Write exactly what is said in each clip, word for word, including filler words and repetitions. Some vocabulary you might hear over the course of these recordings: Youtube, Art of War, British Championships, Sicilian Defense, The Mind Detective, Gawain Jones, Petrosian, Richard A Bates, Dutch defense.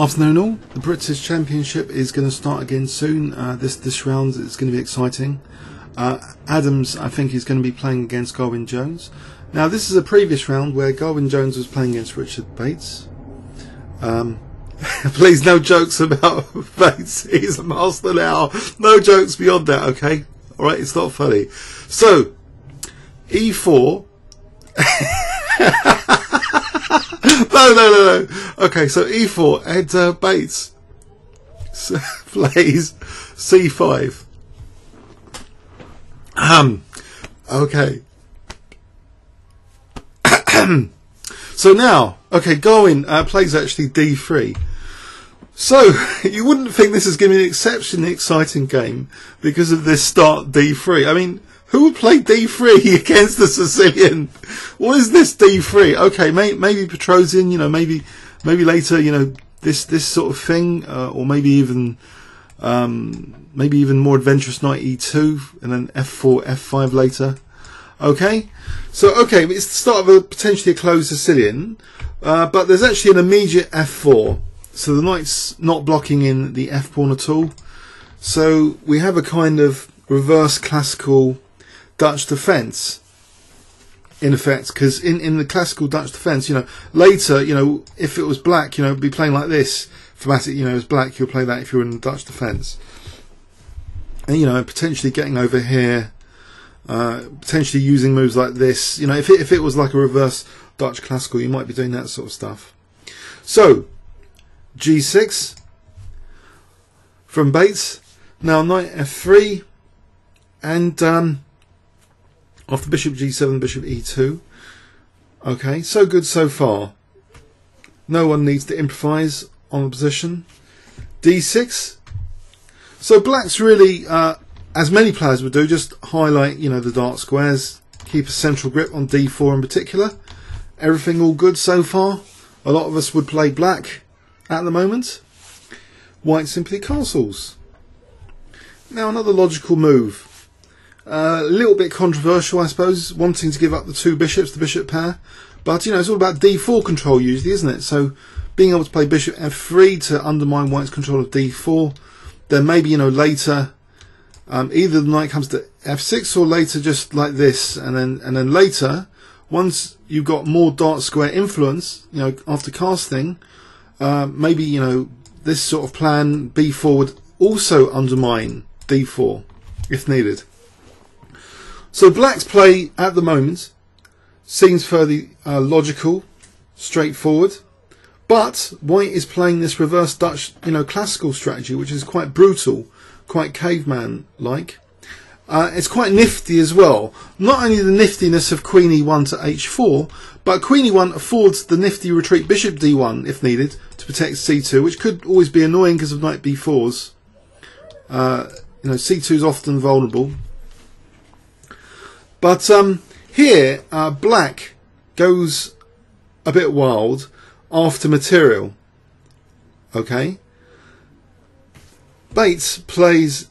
Afternoon all, the British Championship is going to start again soon. Uh, this this round is going to be exciting. Uh, Adams, I think, is going to be playing against Gawain Jones. Now this is a previous round where Gawain Jones was playing against Richard Bates. Um, please, no jokes about Bates. He's a master now. No jokes beyond that, okay? Alright, it's not funny. So, E four. No, no, no, no. Okay, so E four and uh, Bates plays C five. Um, okay. So now, okay, Gawain uh, plays actually D three. So you wouldn't think this is going to be an exceptionally exciting game because of this start D three. I mean, who would play D three against the Sicilian? What is this D three? Okay, may, maybe Petrosian, you know, maybe maybe later, you know, this this sort of thing, uh, or maybe even um, maybe even more adventurous knight E two, and then F four, F five later. Okay, so okay, it's the start of a potentially closed Sicilian, uh, but there's actually an immediate F four, so the knight's not blocking in the F pawn at all. So we have a kind of reverse classical Dutch defense, in effect, because in in the classical Dutch defense, you know, later, you know, if it was black, you know, it'd be playing like this. Thematic, you know, as black, you'll play that if you're in the Dutch defense, and you know, potentially getting over here, uh, potentially using moves like this. You know, if it, if it was like a reverse Dutch classical, you might be doing that sort of stuff. So, G six from Bates. Now knight F three, and um. After bishop G seven, bishop E two. Okay, so good so far. No one needs to improvise on the position. D six. So black's really, uh, as many players would do, just highlight, you know, the dark squares. Keep a central grip on D four in particular. Everything all good so far. A lot of us would play black at the moment. White simply castles. Now another logical move. Uh, a little bit controversial, I suppose, wanting to give up the two bishops, the bishop pair. But, you know, it's all about D four control usually, isn't it? So being able to play bishop F three to undermine white's control of D four. Then maybe, you know, later, um, either the knight comes to F six or later just like this. And then and then later, once you've got more dark square influence, you know, after casting, uh, maybe, you know, this sort of plan, B four, would also undermine D four if needed. So black's play at the moment seems fairly uh, logical, straightforward, but white is playing this reverse Dutch, you know, classical strategy, which is quite brutal, quite caveman-like. Uh, it's quite nifty as well. Not only the niftiness of queen E one to H four, but queen E one affords the nifty retreat bishop D one if needed to protect C two, which could always be annoying because of knight B fours. Uh, you know, C two is often vulnerable. But um, here, uh, black goes a bit wild after material. Okay. Bates plays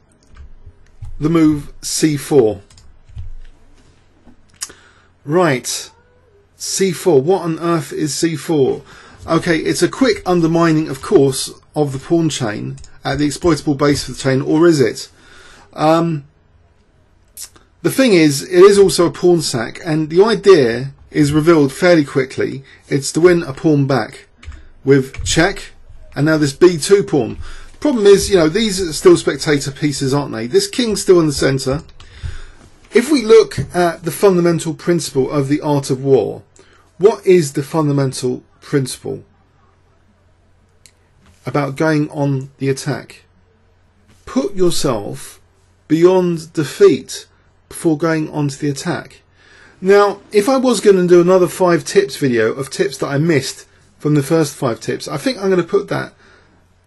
the move C four. Right. C four. What on earth is C four? Okay, it's a quick undermining, of course, of the pawn chain at the exploitable base of the chain, or is it? Um... The thing is, it is also a pawn sack, and the idea is revealed fairly quickly. It's to win a pawn back with check, and now this B two pawn. The problem is, you know, these are still spectator pieces, aren't they? This king's still in the centre. If we look at the fundamental principle of the Art of War, what is the fundamental principle about going on the attack? Put yourself beyond defeat before going on to the attack. Now, if I was going to do another five tips video of tips that I missed from the first five tips, I think I'm going to put that,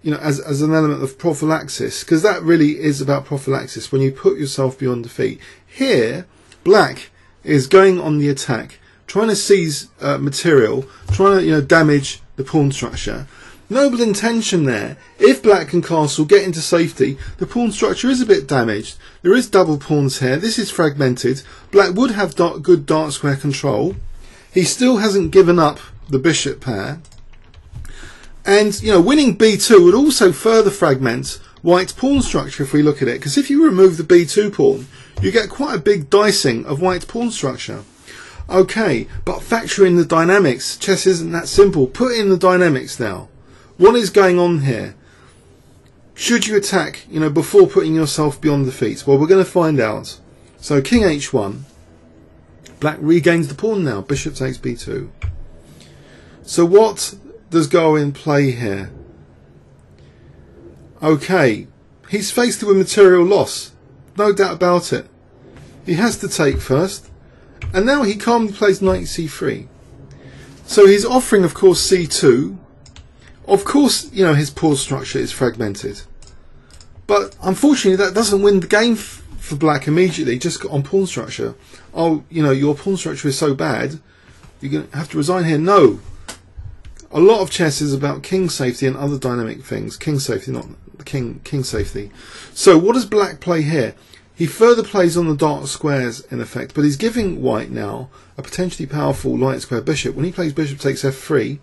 you know, as, as an element of prophylaxis, because that really is about prophylaxis, when you put yourself beyond defeat. Here, black is going on the attack, trying to seize uh, material, trying to, you know, damage the pawn structure. Noble intention there. If black can castle, get into safety, the pawn structure is a bit damaged. There is double pawns here. This is fragmented. Black would have dark, good dark square control. He still hasn't given up the bishop pair. And, you know, winning b two would also further fragment white's pawn structure if we look at it, because if you remove the b two pawn, you get quite a big dicing of white's pawn structure. Okay, but factor in the dynamics. Chess isn't that simple. Put in the dynamics now. What is going on here? Should you attack, you know, before putting yourself beyond defeat? Well, we're going to find out. So king h one. Black regains the pawn now. Bishop takes b two. So what does Gawain play here? Okay, he's faced with material loss, no doubt about it. He has to take first, and now he calmly plays knight c three. So he's offering, of course, c two. Of course, you know, his pawn structure is fragmented, but unfortunately that doesn't win the game f for black immediately, just on pawn structure. Oh, you know, your pawn structure is so bad, you're going to have to resign here. No. A lot of chess is about king safety and other dynamic things. King safety, not king, king safety. So what does black play here? He further plays on the dark squares, in effect, but he's giving white now a potentially powerful light square bishop. When he plays bishop takes f three,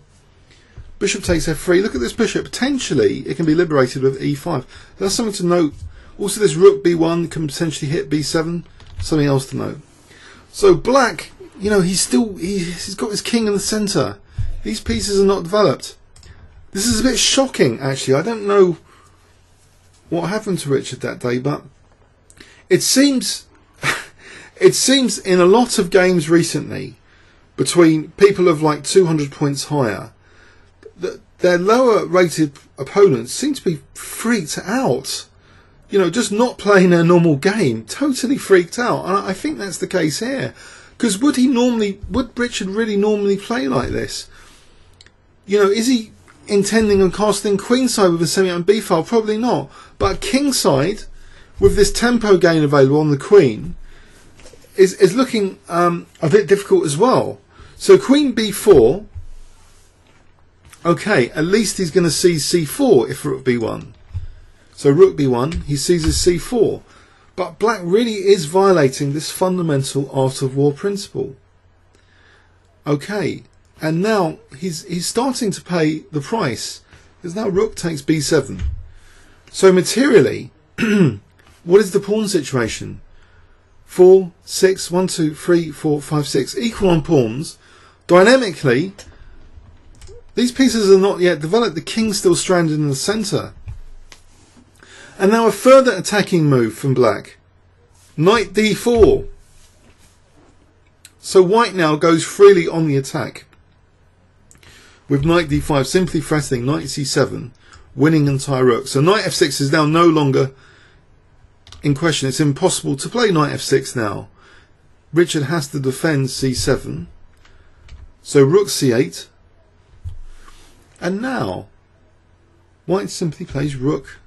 bishop takes f three. Look at this bishop. Potentially, it can be liberated with e five. That's something to note. Also, this rook b one can potentially hit b seven. Something else to note. So black, you know, he's still he's got his king in the centre. These pieces are not developed. This is a bit shocking, actually. I don't know what happened to Richard that day, but it seems it seems in a lot of games recently between people of like two hundred points higher that their lower rated opponents seem to be freaked out, you know, just not playing their normal game, totally freaked out. And I think that's the case here, because would he normally would Richard really normally play like this? You know, is he intending on casting queenside with a semi on b file? Probably not. But kingside, with this tempo gain available on the queen, is is looking um, a bit difficult as well. So queen b four. Okay, at least he's going to seize c four if rook b one. So rook b one, he seizes c four. But black really is violating this fundamental art of war principle. Okay. And now he's he's starting to pay the price, because now rook takes b seven. So materially, what is the pawn situation? Four, six, one, two, three, four, five, six, equal on pawns. Dynamically, these pieces are not yet developed. The king's still stranded in the centre. And now a further attacking move from black. Knight d four. So white now goes freely on the attack, with knight d five simply threatening knight c seven, winning entire rook. So knight f six is now no longer in question. It's impossible to play knight f six now. Richard has to defend c seven. So rook c eight. And now white simply plays rook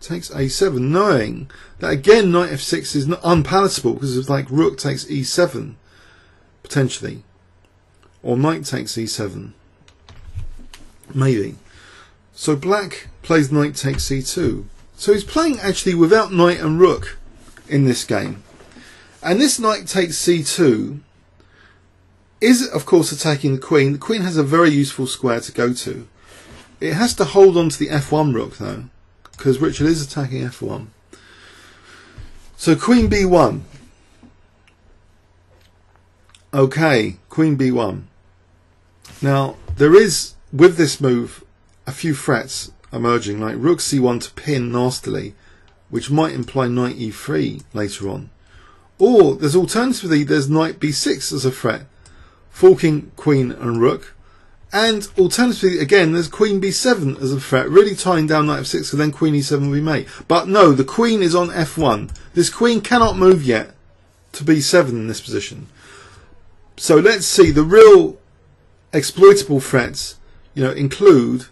takes a seven, knowing that again knight f six is unpalatable, because it's like rook takes e seven, potentially. Or knight takes e seven. Maybe. So black plays knight takes c two. So he's playing actually without knight and rook in this game. And this knight takes c two is of course attacking the queen. The queen has a very useful square to go to. It has to hold on to the f one rook though, because Richard is attacking f one. So queen b one. Okay, queen b one. Now there is, with this move, a few threats emerging, like rook c one to pin nastily, which might imply knight e three later on. Or there's alternatively there's knight b six as a threat, forking queen and rook. And alternatively, again, there's queen b seven as a threat, really tying down knight f six, so then queen e seven will be made. But no, the queen is on f one. This queen cannot move yet to b seven in this position. So let's see, the real exploitable threats, you know, include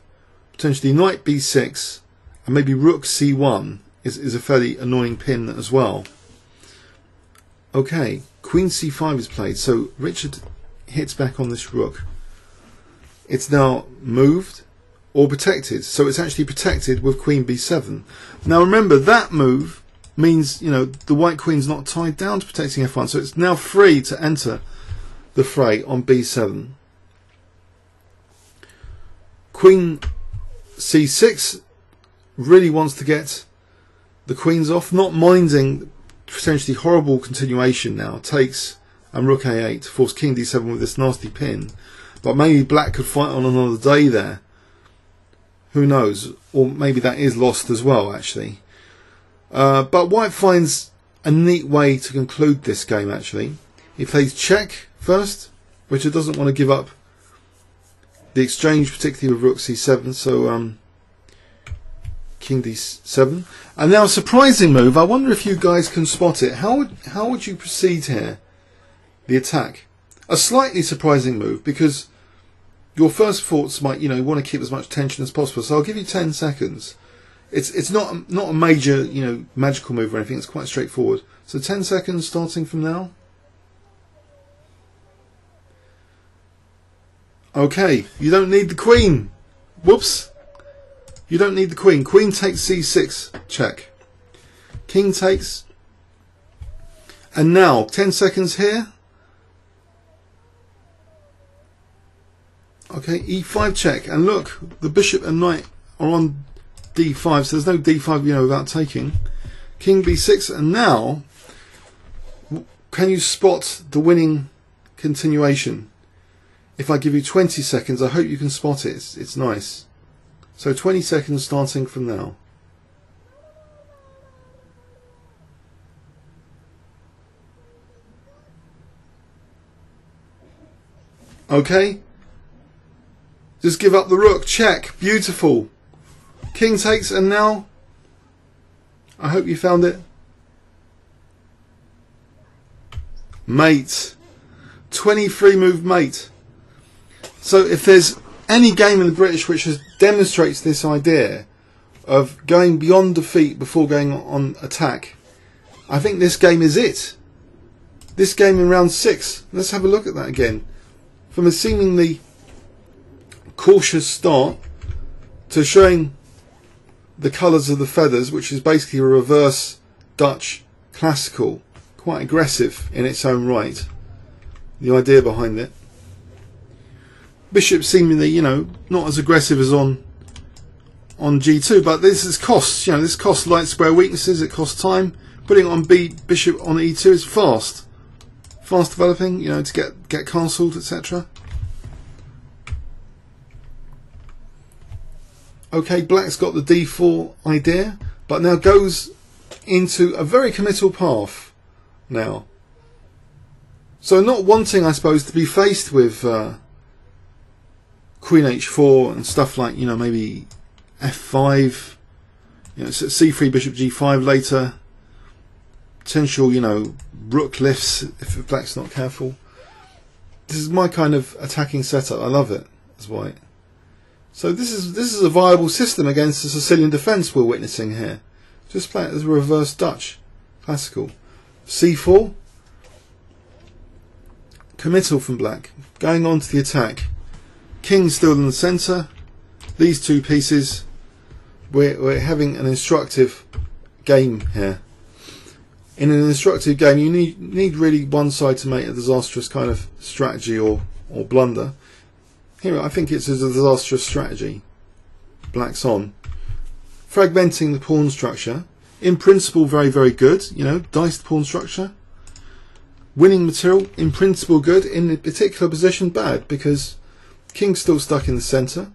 potentially knight b six, and maybe rook c one is, is a fairly annoying pin as well. Okay, queen c five is played, so Richard hits back on this rook. It's now moved or protected, so it's actually protected with queen b seven. Now remember, that move means, you know, the white queen's not tied down to protecting f one, so it's now free to enter the fray on b seven. Queen c six really wants to get the queens off, not minding potentially horrible continuation now. Takes and rook a eight to force king d seven with this nasty pin. But maybe black could fight on another day there. Who knows? Or maybe that is lost as well, actually. Uh, but white finds a neat way to conclude this game, actually. He plays check first. Richard doesn't want to give up the exchange, particularly with rook c seven. So um, king d seven. And now a surprising move. I wonder if you guys can spot it. How would, how would you proceed here? The attack. A slightly surprising move, because your first thoughts might, you know, want to keep as much tension as possible. So I'll give you ten seconds. It's it's not not a major, you know, magical move or anything. It's quite straightforward. So ten seconds starting from now. Okay, you don't need the queen. Whoops. You don't need the queen. Queen takes c six. Check. King takes. And now ten seconds here. Okay, e five check, and look, the bishop and knight are on d five, so there's no d five, you know, without taking. King b six, and now, can you spot the winning continuation? If I give you twenty seconds, I hope you can spot it, it's, it's nice. So twenty seconds starting from now. Okay. Just give up the rook. Check. Beautiful. King takes, and now I hope you found it. Mate. twenty-three move mate. So if there's any game in the British which has, demonstrates this idea of going beyond defeat before going on attack, I think this game is it. This game in round six. Let's have a look at that again. From a seemingly cautious start to showing the colours of the feathers, which is basically a reverse Dutch classical, quite aggressive in its own right, the idea behind it. Bishop seemingly, you know, not as aggressive as on on g two, but this is costs, you know, this costs light square weaknesses, it costs time. Putting on b bishop on e two is fast fast developing, you know, to get get castled, etc. Okay, black's got the d four idea, but now goes into a very committal path now. So not wanting, I suppose, to be faced with uh, queen h four and stuff like, you know, maybe f five, you know, c three, bishop g five later, potential, you know, rook lifts if black's not careful. This is my kind of attacking setup. I love it as white. So this is this is a viable system against the Sicilian defense we're witnessing here. Just play it as a reverse Dutch classical. c four. Committal from black. Going on to the attack. King still in the center. These two pieces. We're, we're having an instructive game here. In an instructive game, you need need really one side to make a disastrous kind of strategy or, or blunder. Here, I think it's a disastrous strategy. Black's on. Fragmenting the pawn structure. In principle, very, very good. You know, diced pawn structure. Winning material, in principle, good. In a particular position, bad, because king's still stuck in the centre.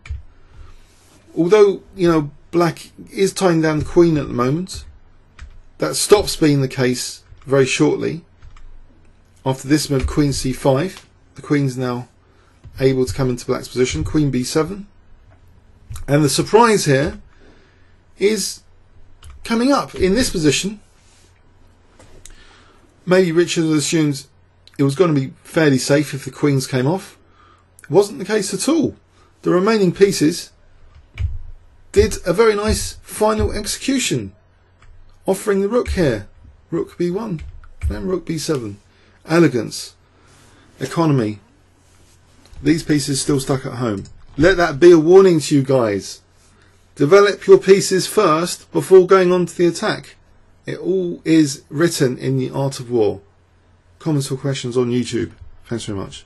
Although, you know, black is tying down the queen at the moment. That stops being the case very shortly. After this move, queen c five. The queen's now able to come into black's position. Queen b seven, and the surprise here is coming up in this position. Maybe Richard assumes it was going to be fairly safe if the queens came off. It wasn't the case at all. The remaining pieces did a very nice final execution, offering the rook here, rook b one and rook b seven. Elegance, economy. These pieces still stuck at home. Let that be a warning to you guys. Develop your pieces first before going on to the attack. It all is written in the Art of War. Comments or questions on YouTube. Thanks very much.